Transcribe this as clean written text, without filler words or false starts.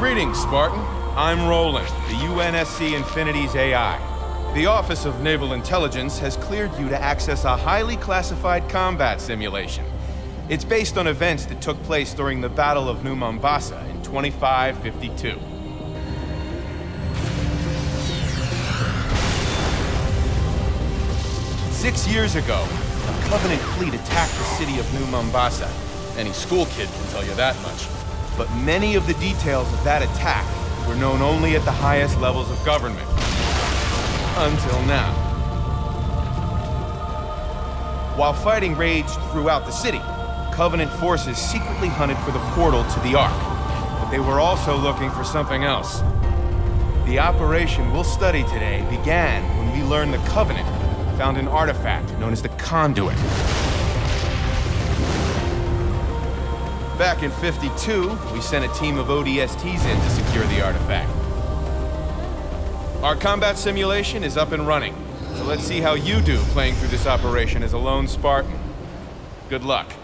Greetings, Spartan. I'm Roland, the UNSC Infinity's AI. The Office of Naval Intelligence has cleared you to access a highly classified combat simulation. It's based on events that took place during the Battle of New Mombasa in 2552. "6 years ago, a Covenant fleet attacked the city of New Mombasa. Any school kid can tell you that much. But many of the details of that attack were known only at the highest levels of government. Until now. While fighting raged throughout the city, Covenant forces secretly hunted for the portal to the Ark. But they were also looking for something else. The operation we'll study today began when we learned the Covenant found an artifact known as the Conduit. Back in 52, we sent a team of ODSTs in to secure the artifact. Our combat simulation is up and running, so let's see how you do playing through this operation as a lone Spartan. Good luck.